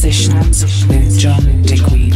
Transitions with John Digweed.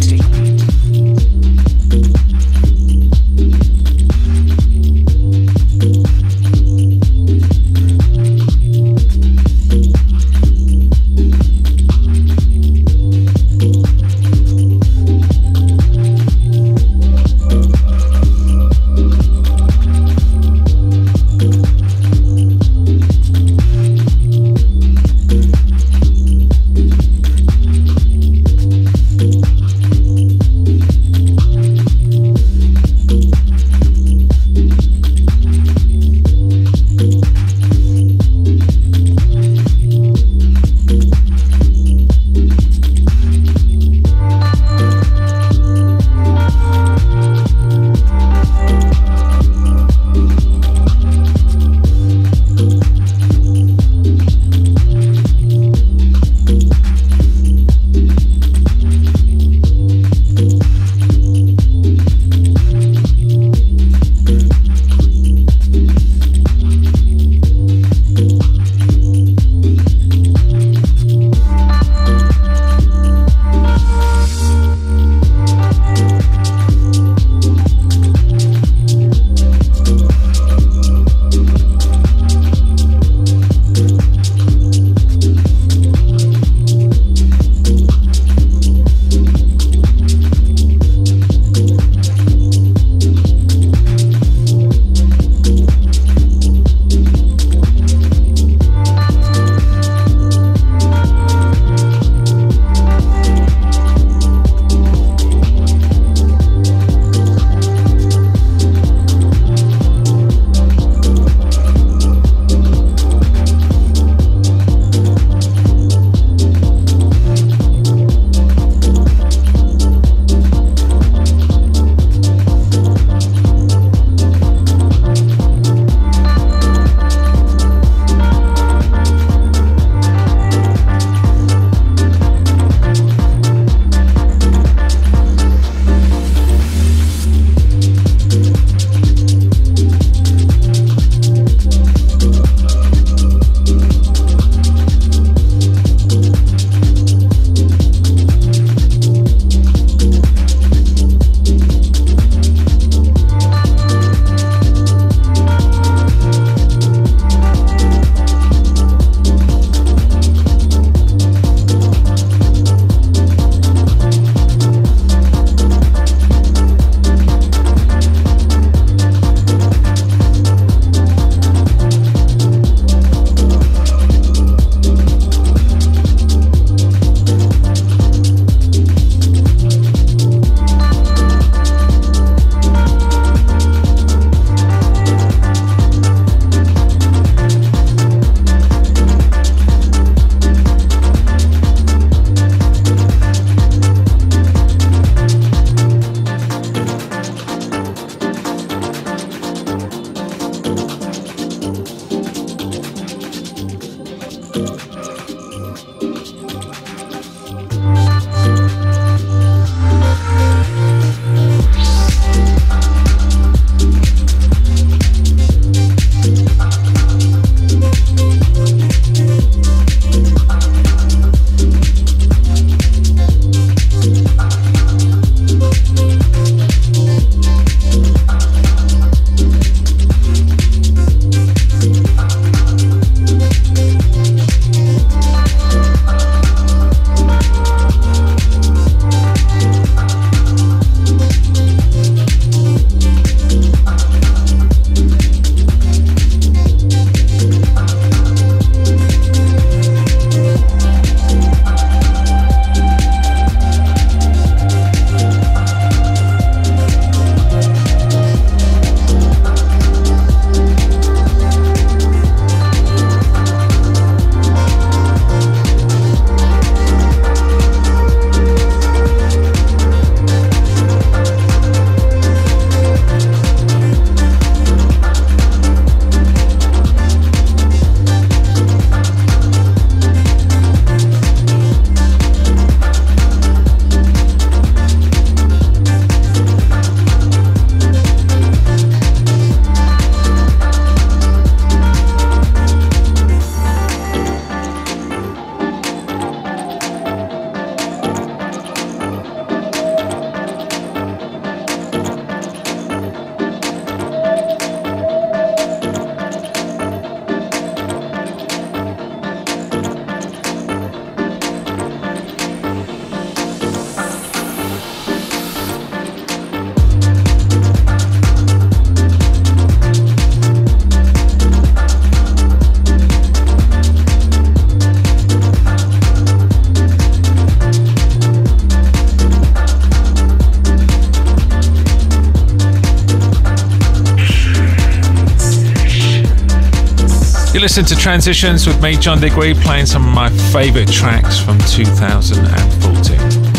listen to Transitions with me, John Digweed, playing some of my favourite tracks from 2014.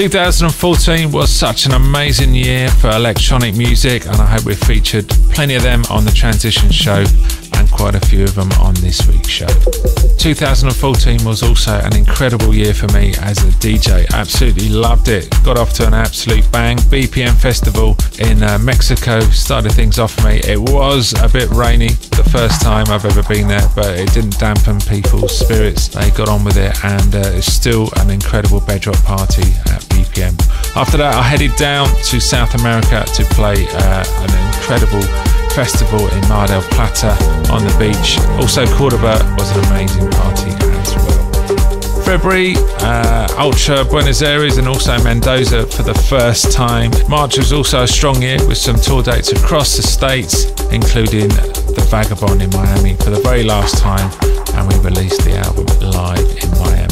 2014 was such an amazing year for electronic music, and I hope we've featured plenty of them on the Transition show and quite a few of them on this week's show. 2014 was also an incredible year for me as a DJ. Absolutely loved it. Got off to an absolute bang. BPM Festival in Mexico started things off for me. It was a bit rainy the first time I've ever been there, but it didn't dampen people's spirits. They got on with it, and it's still an incredible Bedrock party at BPM. After that, I headed down to South America to play an incredible festival in Mar del Plata on the beach. Also, Cordoba was an amazing party as well. February, Ultra Buenos Aires and also Mendoza for the first time. March was also a strong year with some tour dates across the states, including the Vagabond in Miami for the very last time, and we released the album live in Miami.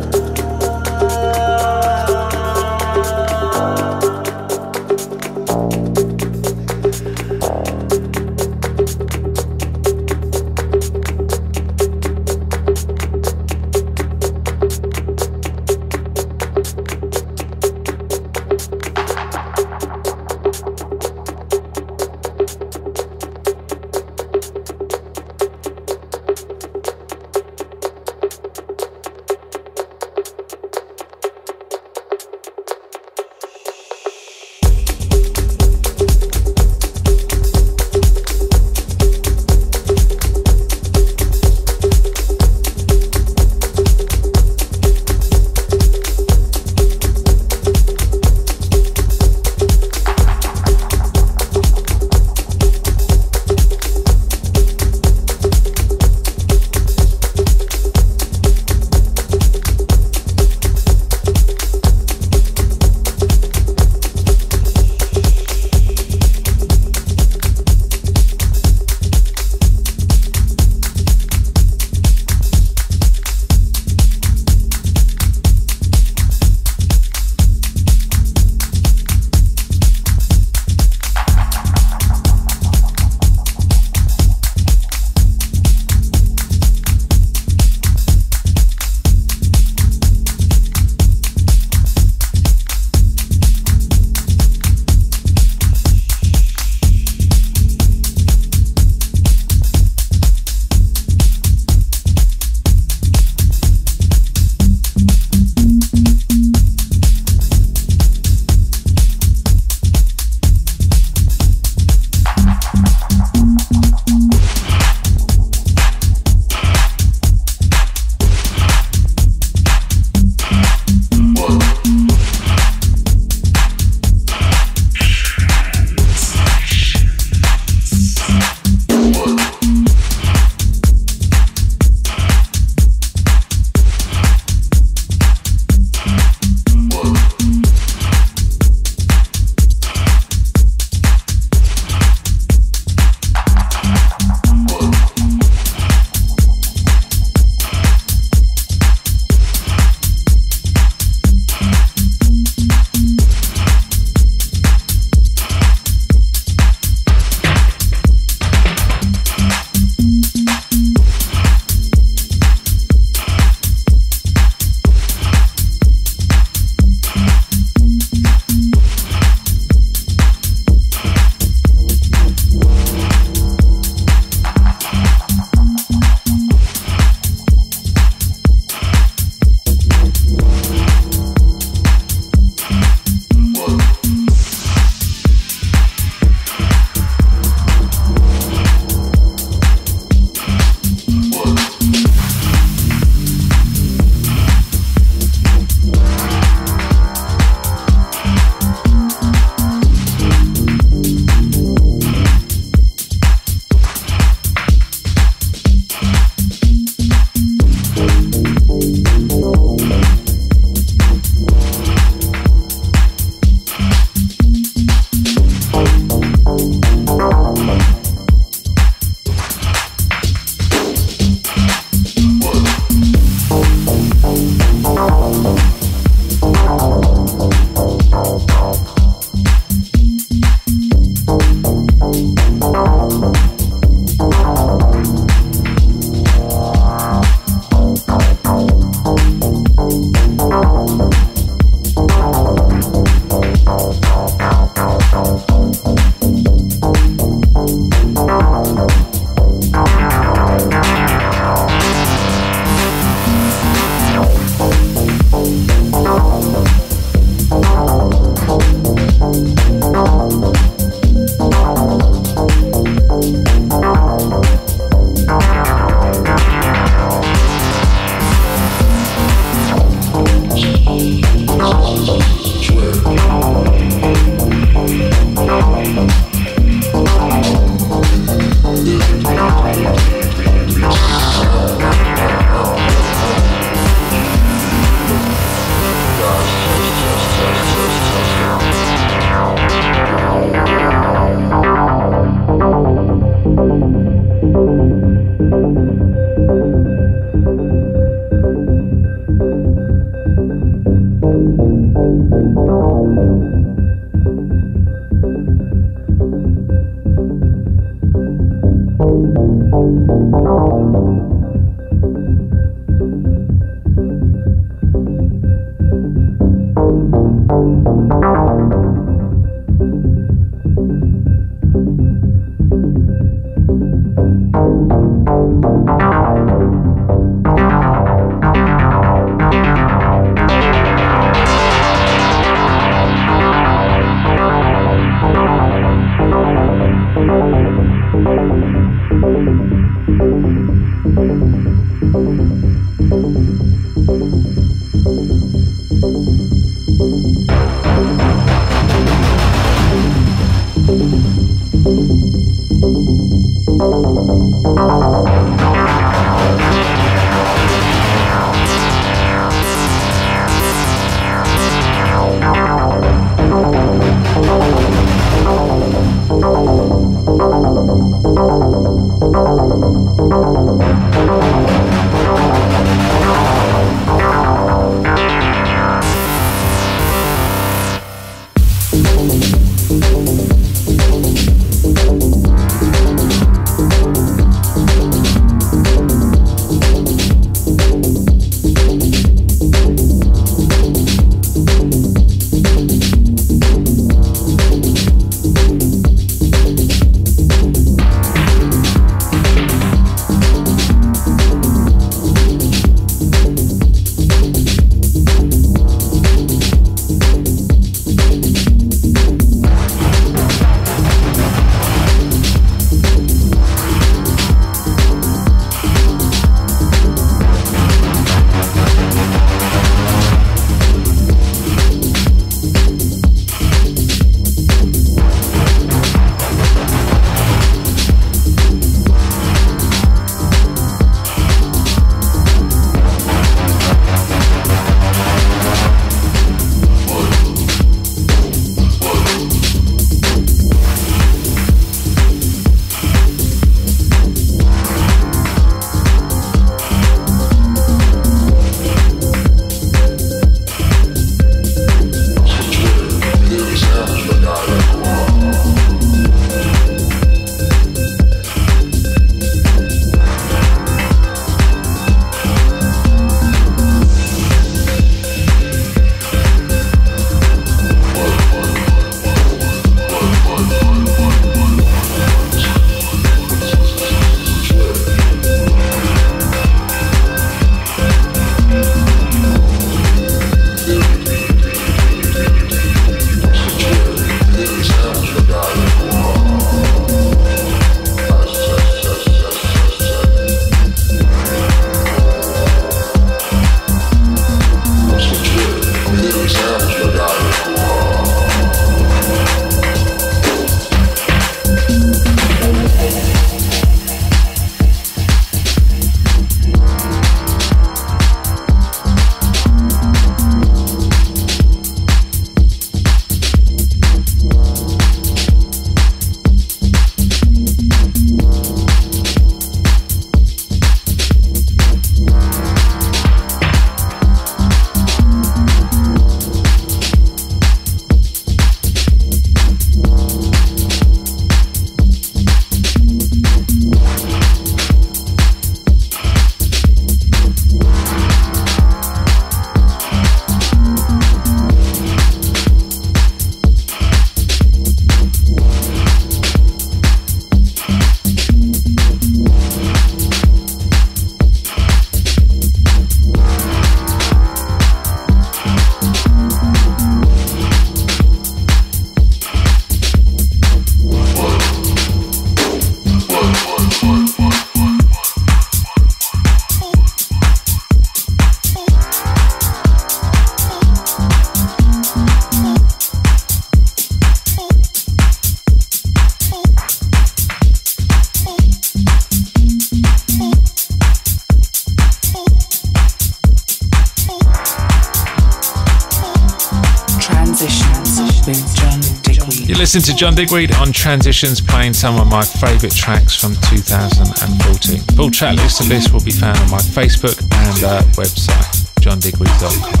Listen to John Digweed on Transitions playing some of my favourite tracks from 2014. Full track list of this will be found on my Facebook and website, johndigweed.com.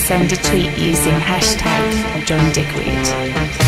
Send a tweet using hashtag John Digweed.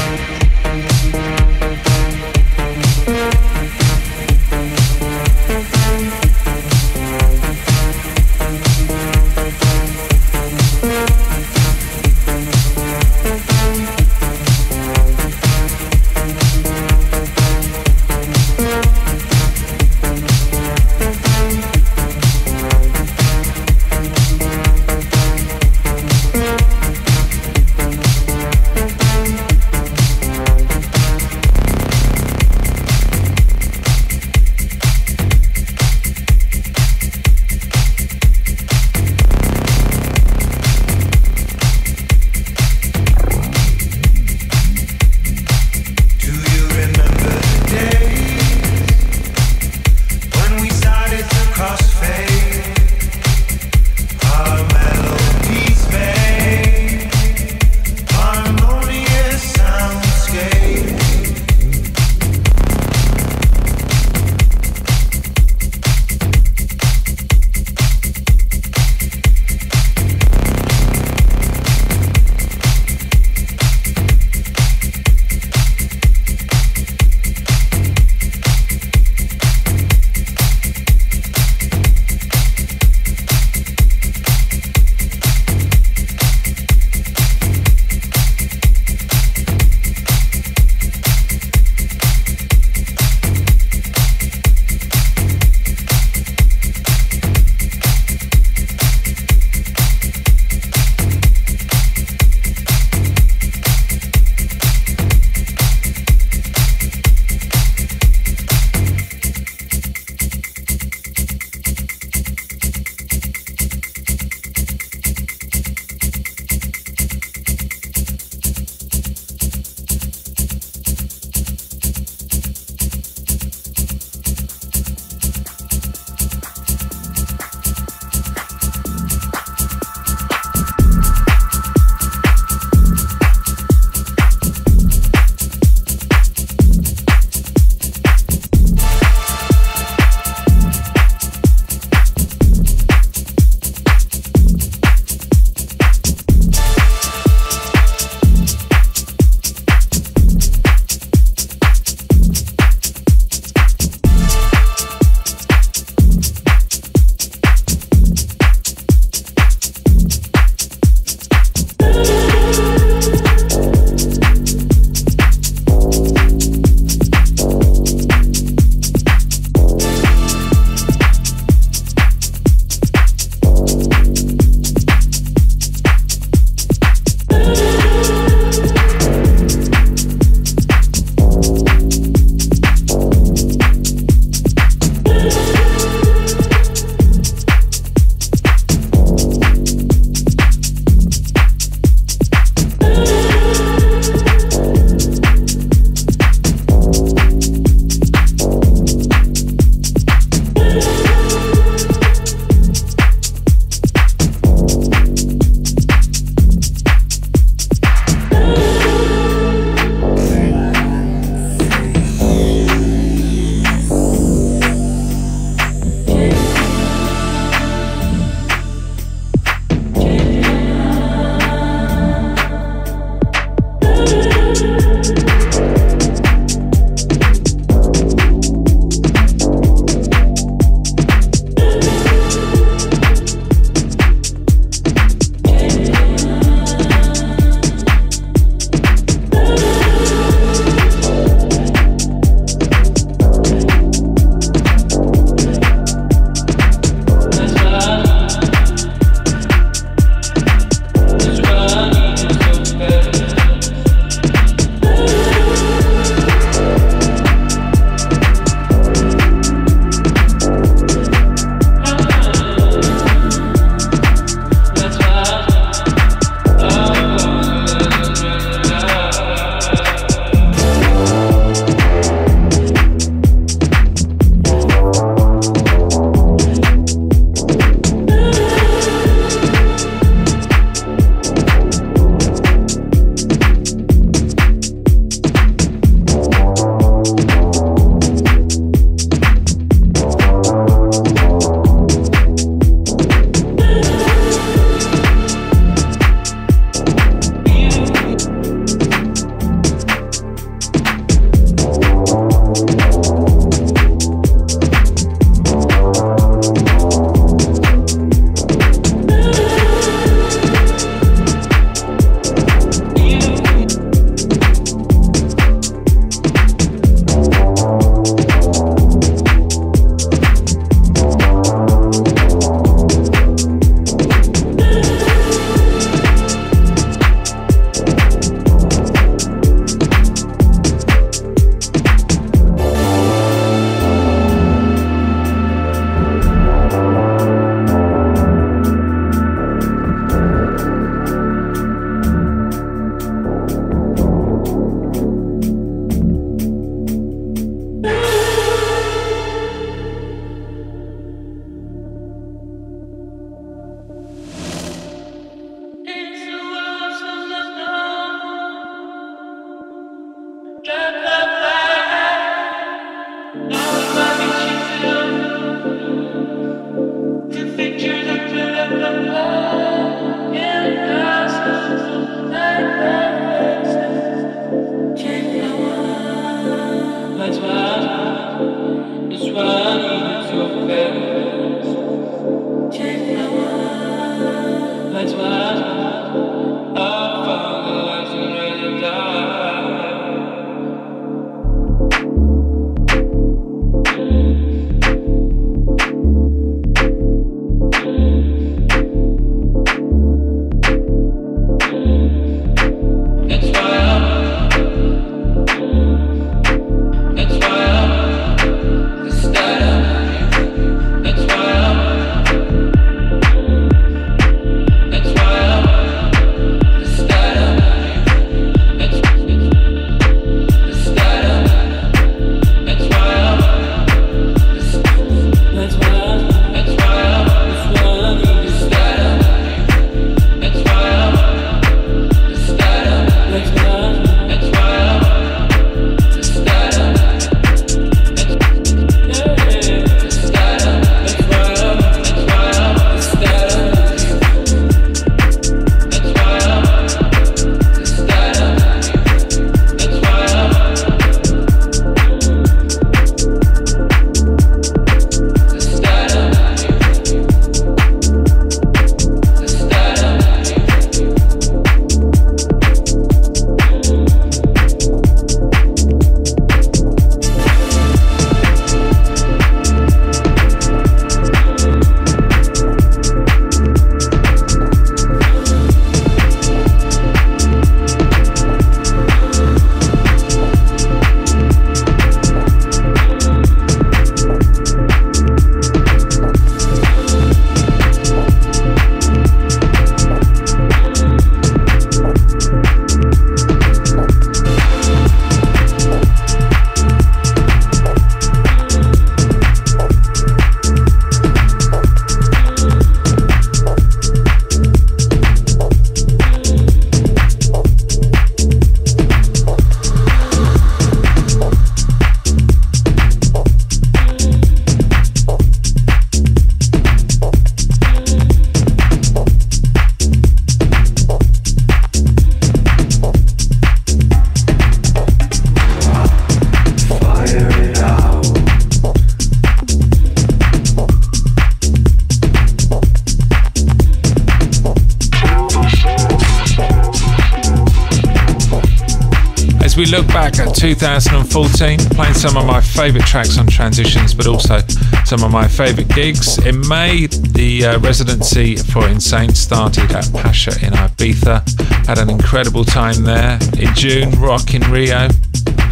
we look back at 2014, playing some of my favourite tracks on Transitions, but also some of my favourite gigs. In May, the residency for Insane started at Pasha in Ibiza. Had an incredible time there. In June, Rock in Rio.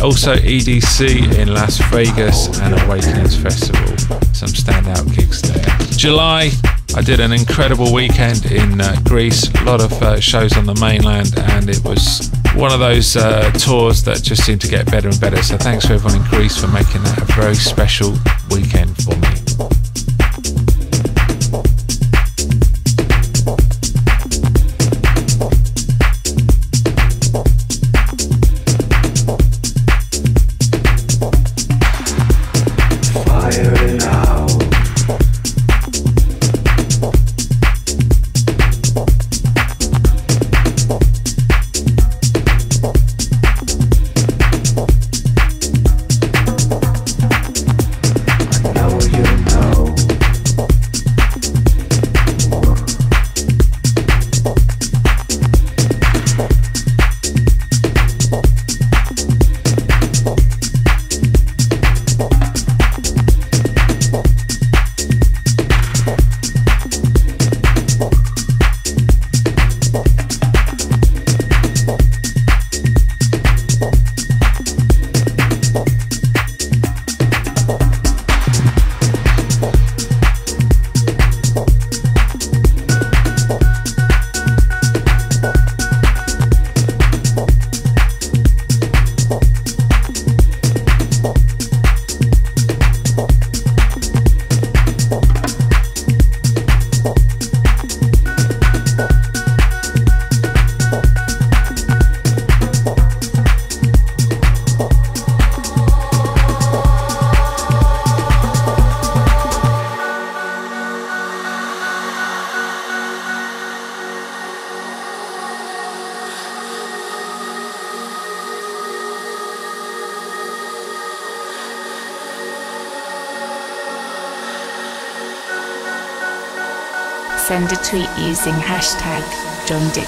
Also EDC in Las Vegas and Awakenings Festival. Some standout gigs there. July, I did an incredible weekend in Greece. A lot of shows on the mainland, and it was one of those tours that just seemed to get better and better. So thanks to everyone in Greece for making that a very special weekend for me. Send a tweet using hashtag John Digweed.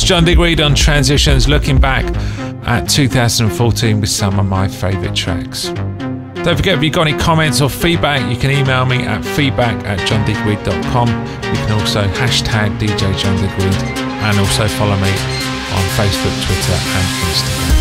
It's John Digweed on Transitions, looking back at 2014 with some of my favourite tracks. Don't forget, if you've got any comments or feedback, you can email me at feedback@johndigweed.com. You can also hashtag DJ John Digweed and also follow me on Facebook, Twitter and Instagram.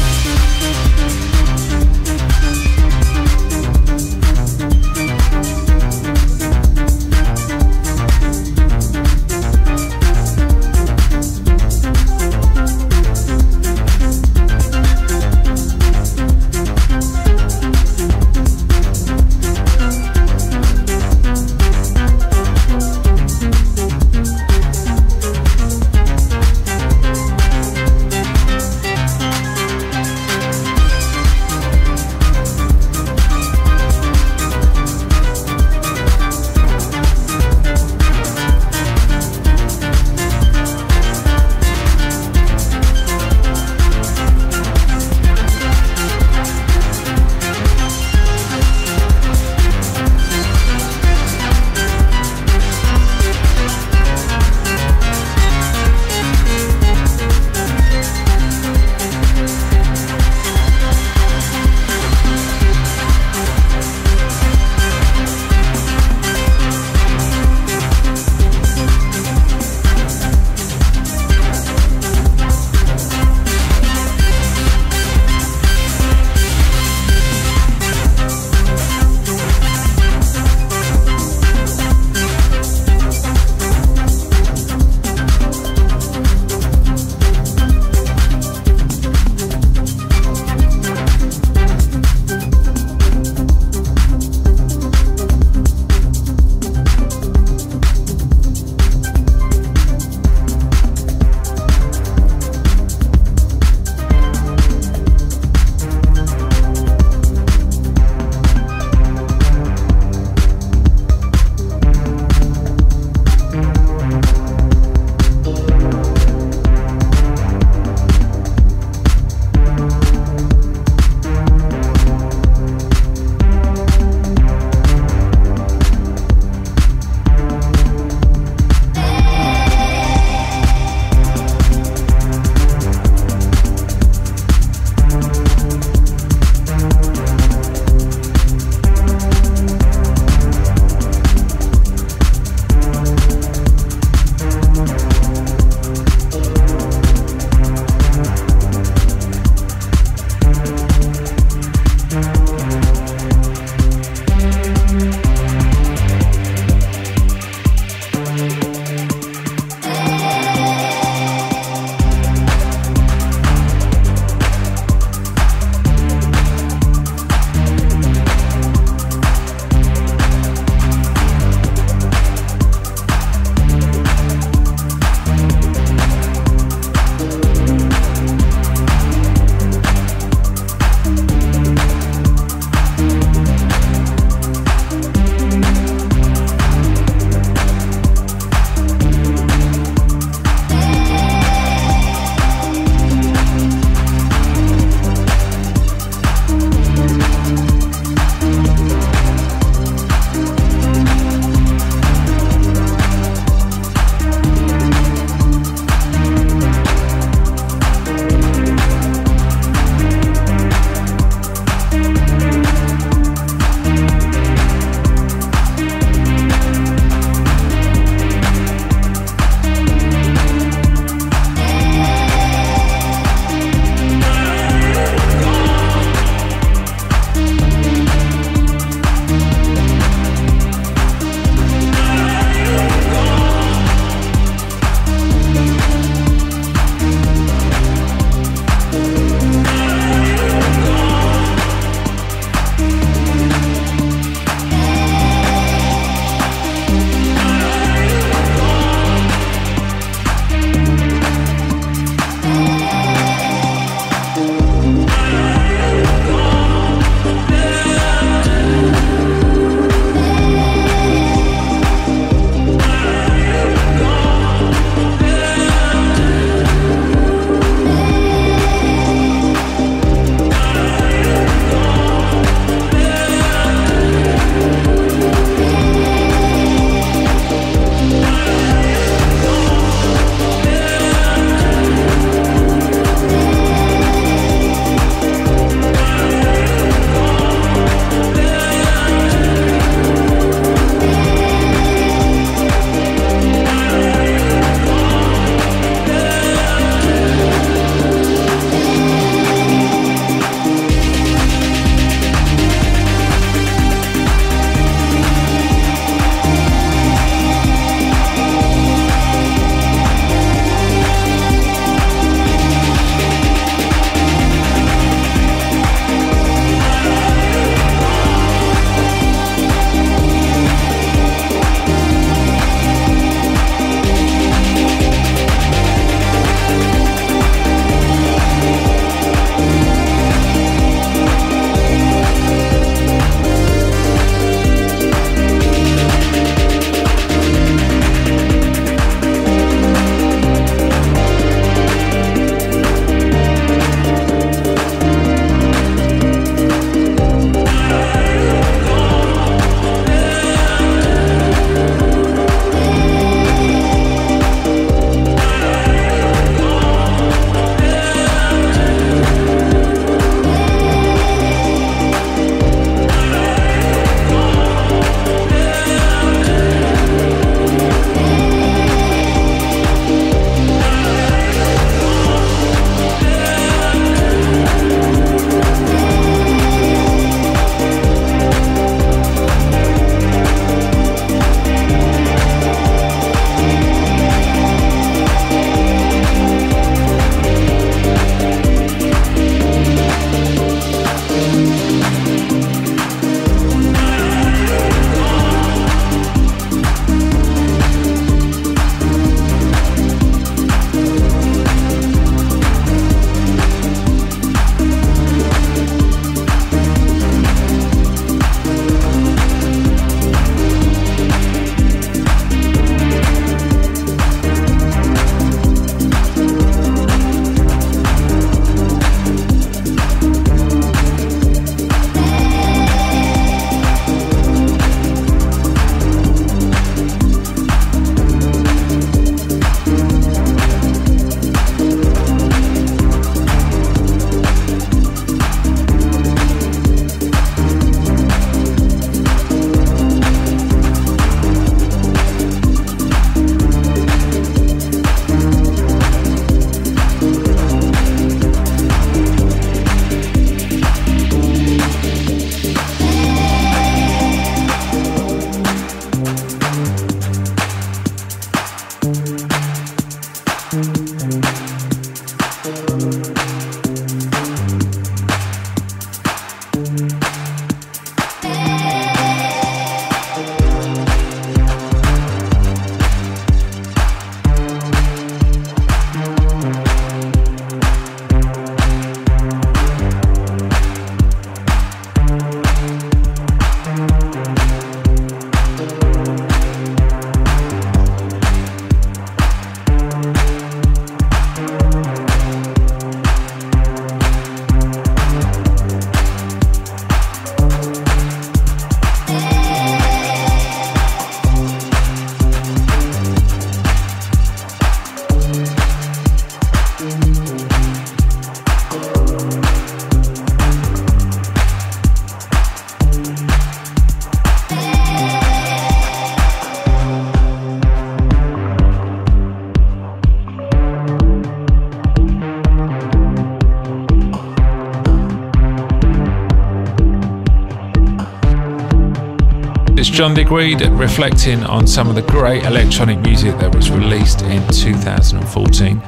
It's John Digweed reflecting on some of the great electronic music that was released in 2014.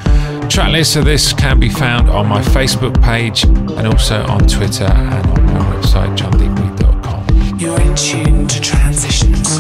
Track lists of this can be found on my Facebook page and also on Twitter and on my website, johndigweed.com. You're in tune to Transitions.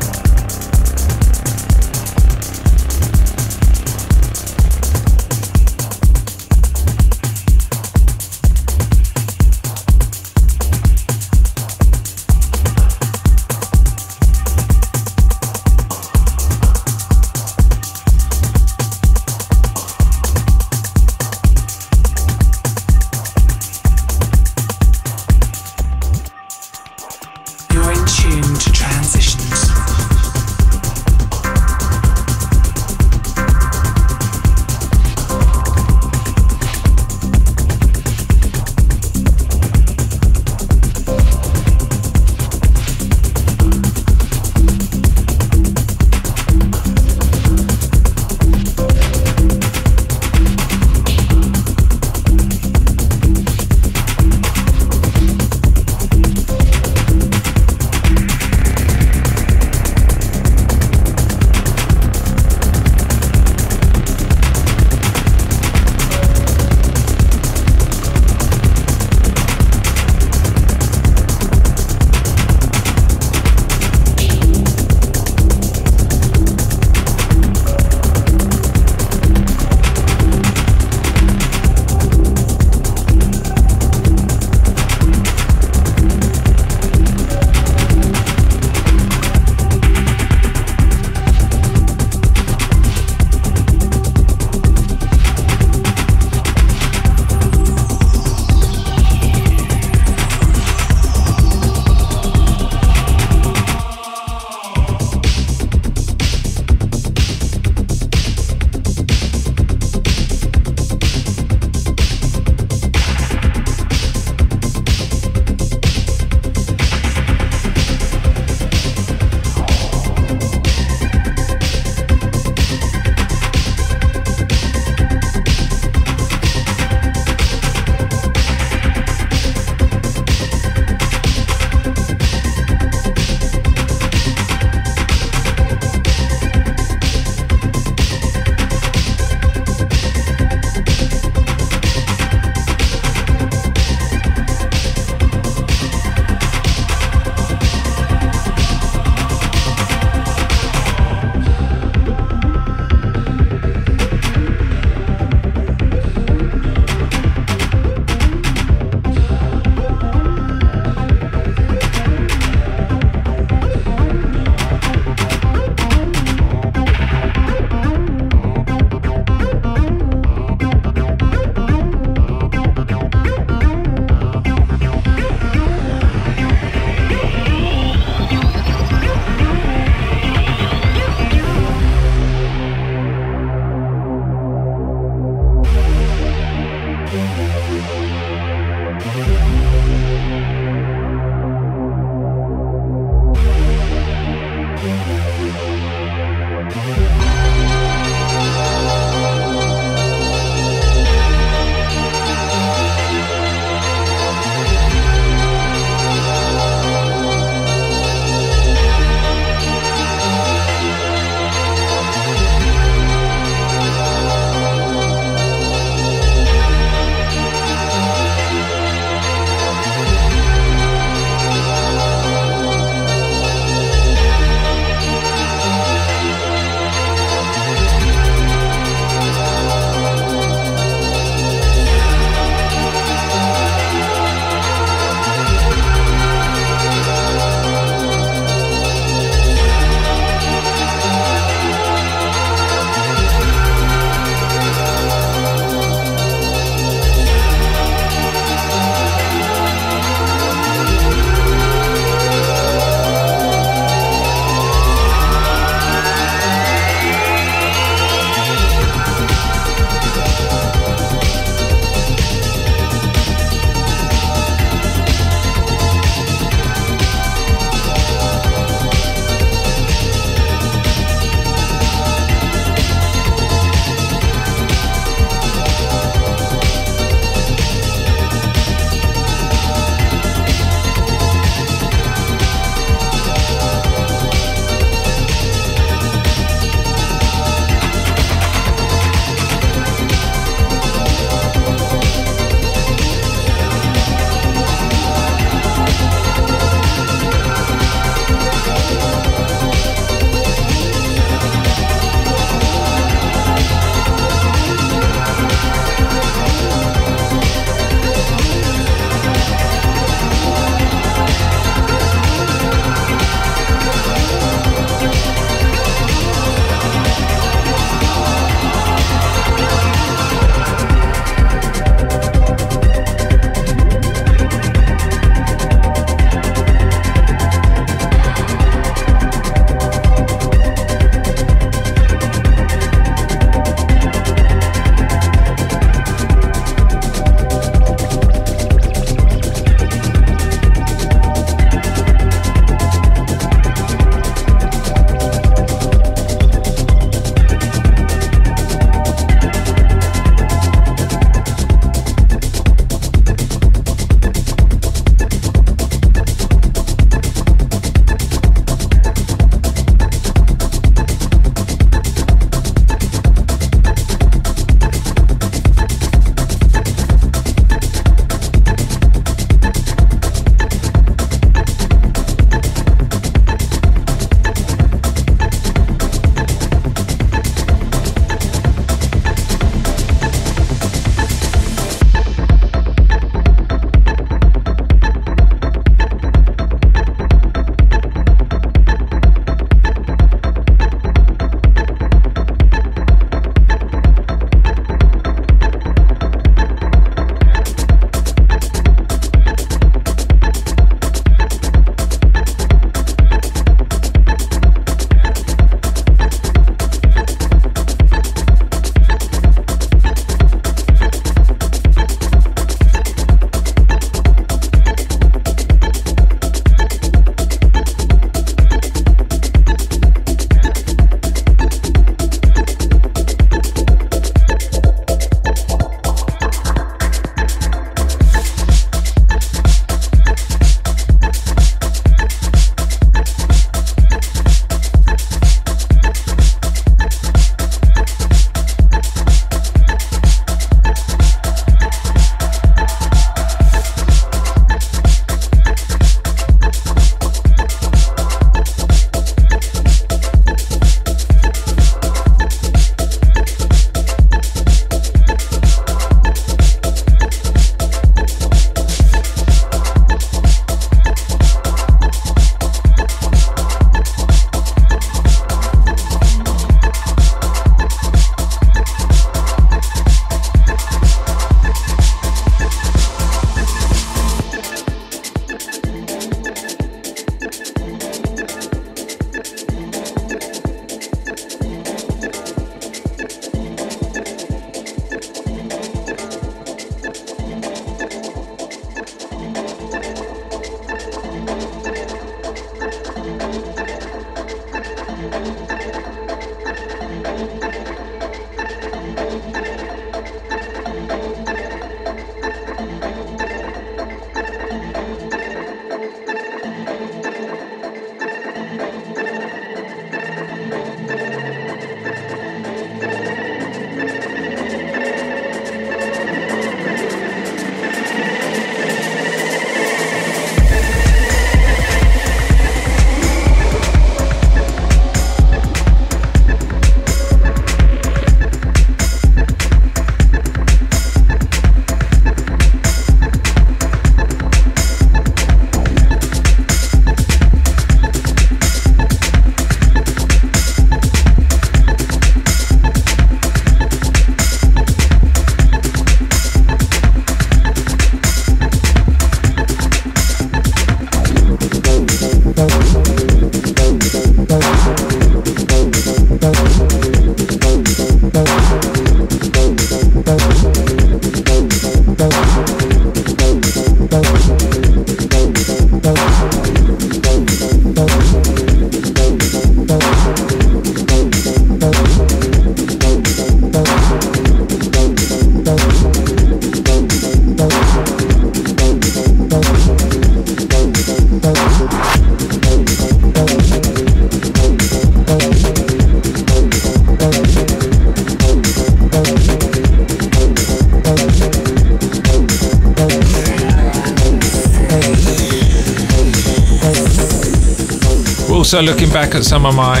also looking back at some of my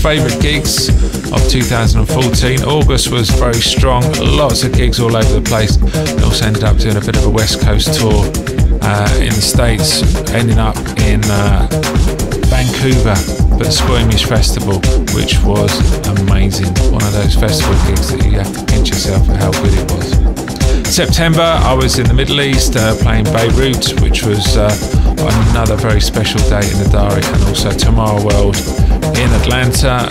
favourite gigs of 2014. August was very strong, lots of gigs all over the place. I also ended up doing a bit of a West Coast tour in the States, ending up in Vancouver for the Squamish Festival, which was amazing. One of those festival gigs that you have to pinch yourself for how good it was. September, I was in the Middle East playing Beirut, which was another very special day in the diary, and also Tomorrow World in Atlanta,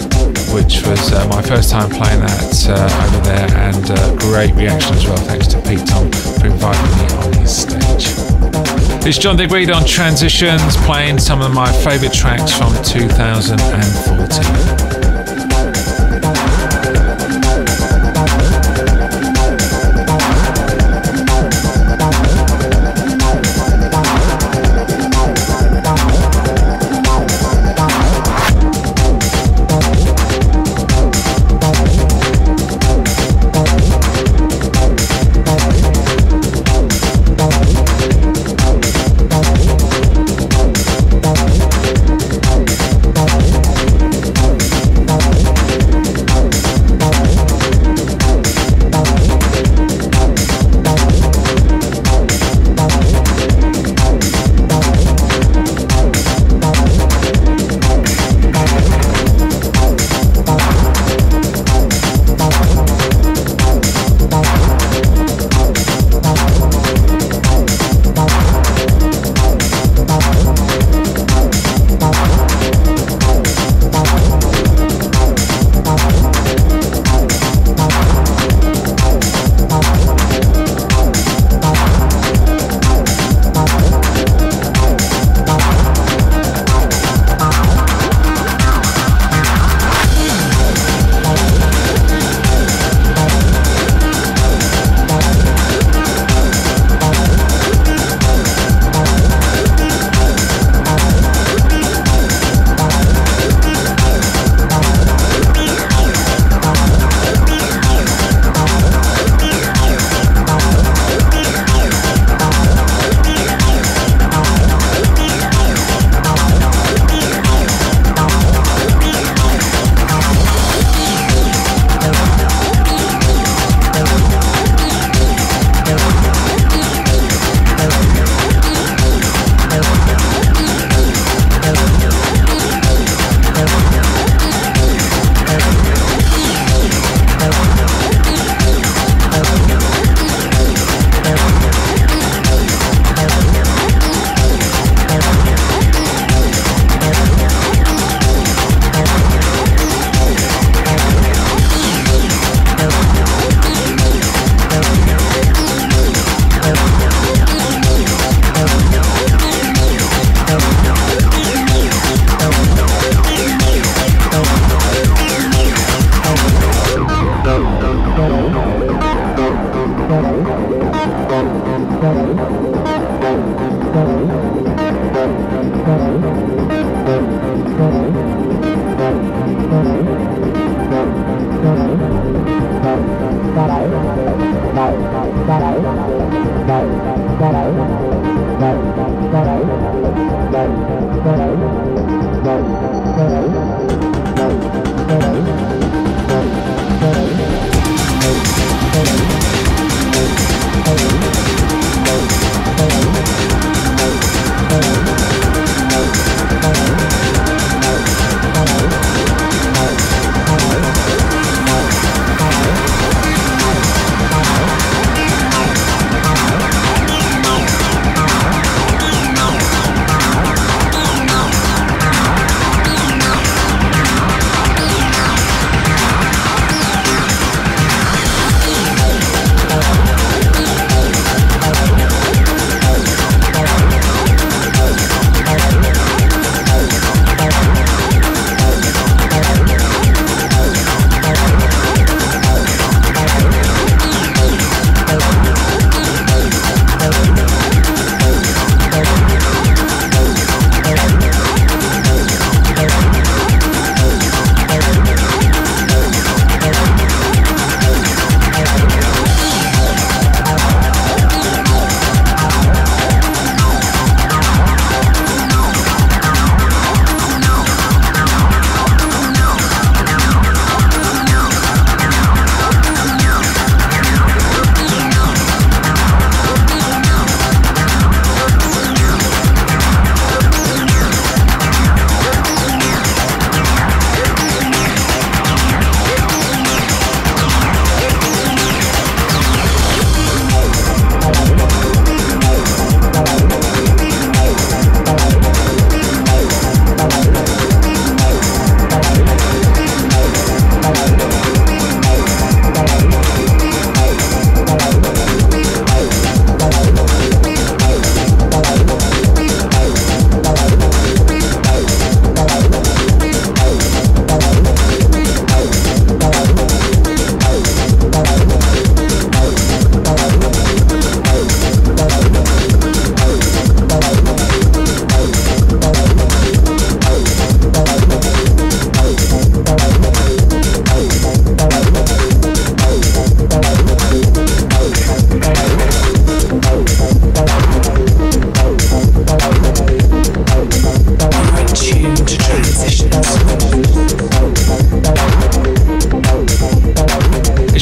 which was my first time playing that over there, and great reaction as well. Thanks to Pete Tom for inviting me on his stage. It's John Digweed on Transitions, playing some of my favourite tracks from 2014.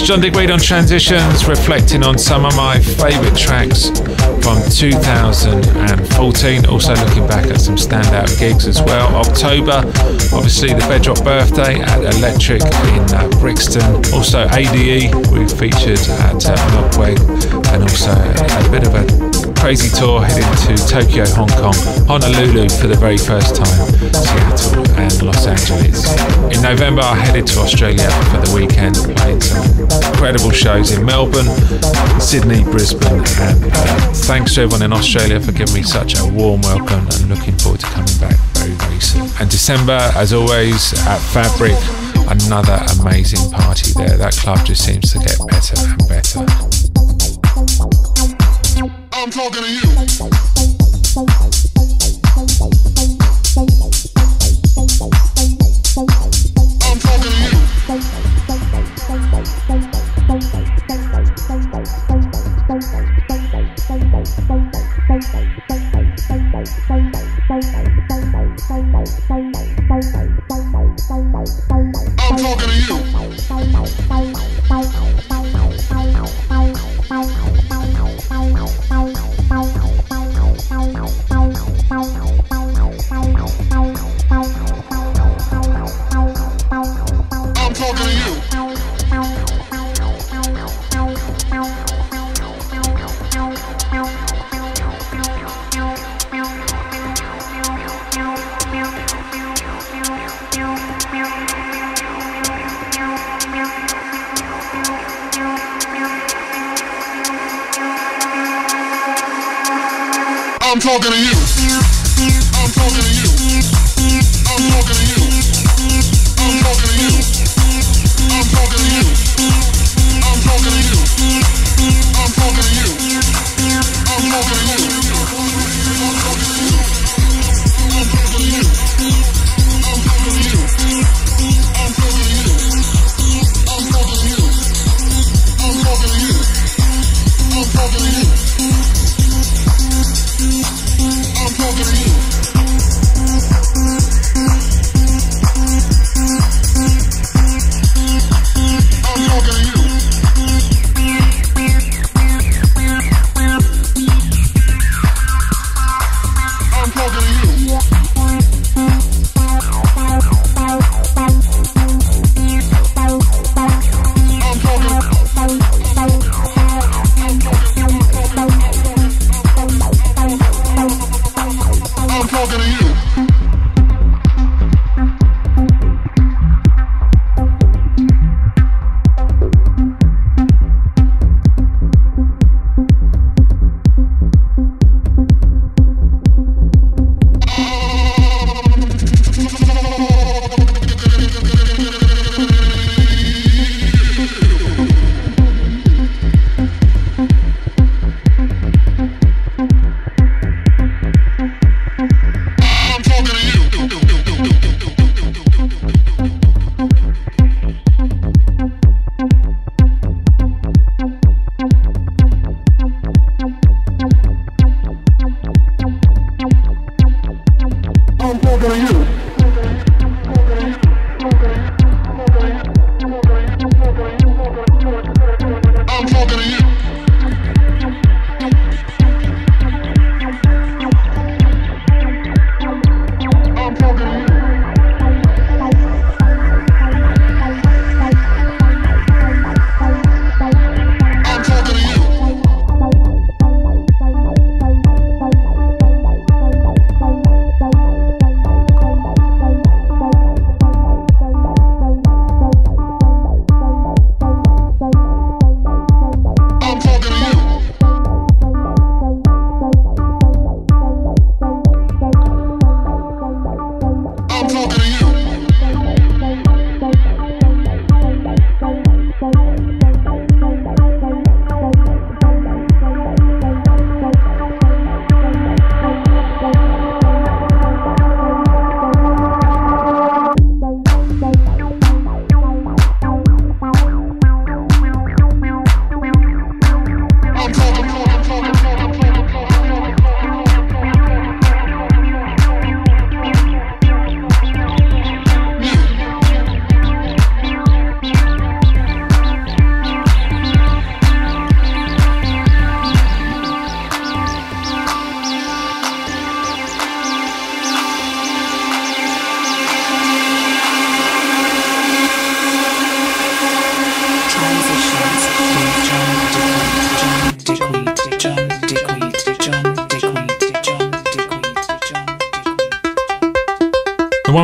John Digweed on Transitions, reflecting on some of my favourite tracks from 2014. Also looking back at some standout gigs as well. October, obviously the Bedrock birthday at Electric in Brixton. Also ADE, we featured at Logway, and also had a bit of a crazy tour heading to Tokyo, Hong Kong, Honolulu for the very first time, Seattle and Los Angeles. In November I headed to Australia for the weekend, played some incredible shows in Melbourne, Sydney, Brisbane and Perth. Thanks to everyone in Australia for giving me such a warm welcome, and looking forward to coming back very, very soon. And December, as always, at Fabric, another amazing party there. That club just seems to get better and better. I'm talking to you. I'm talking to you.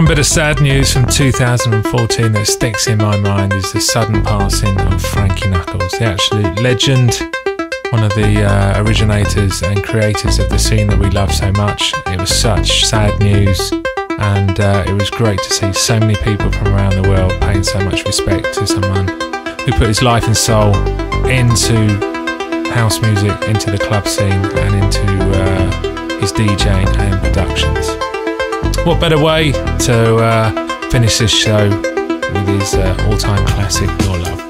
One bit of sad news from 2014 that sticks in my mind is the sudden passing of Frankie Knuckles, the absolute legend, one of the originators and creators of the scene that we love so much. It was such sad news, and it was great to see so many people from around the world paying so much respect to someone who put his life and soul into house music, into the club scene, and into his DJing and productions. What better way to finish this show with his all-time classic, Your Love.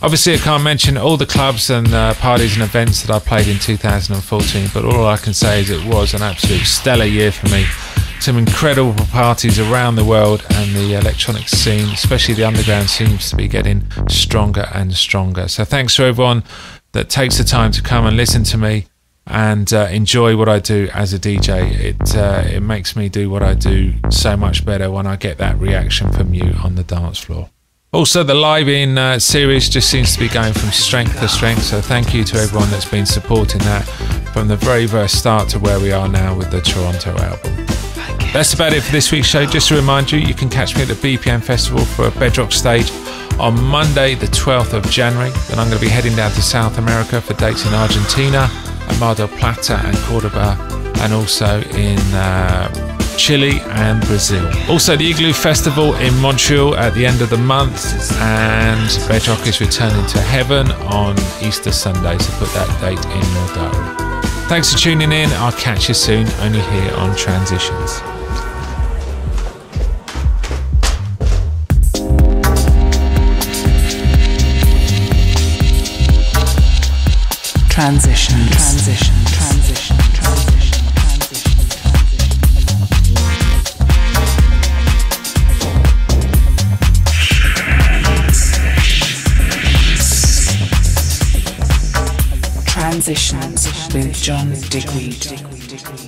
Obviously, I can't mention all the clubs and parties and events that I played in 2014, but all I can say is it was an absolute stellar year for me. Some incredible parties around the world, and the electronic scene, especially the underground, seems to be getting stronger and stronger. So thanks to everyone that takes the time to come and listen to me. and enjoy what I do as a DJ. It makes me do what I do so much better when I get that reaction from you on the dance floor. Also, the live in series just seems to be going from strength to strength, so thank you to everyone that's been supporting that from the very first start to where we are now with the Toronto album. That's about it for this week's show. Just to remind you, you can catch me at the BPM Festival for a Bedrock stage on Monday the 12th of January. Then I'm going to be heading down to South America for dates in Argentina, Mar del Plata and Cordoba, and also in Chile and Brazil. Also the Igloo Festival in Montreal at the end of the month, and Bedrock is returning to heaven on Easter Sunday, so put that date in your diary. Thanks for tuning in. I'll catch you soon, only here on Transitions. Transitions. Transitions. Transitions. Transitions with John Digweed.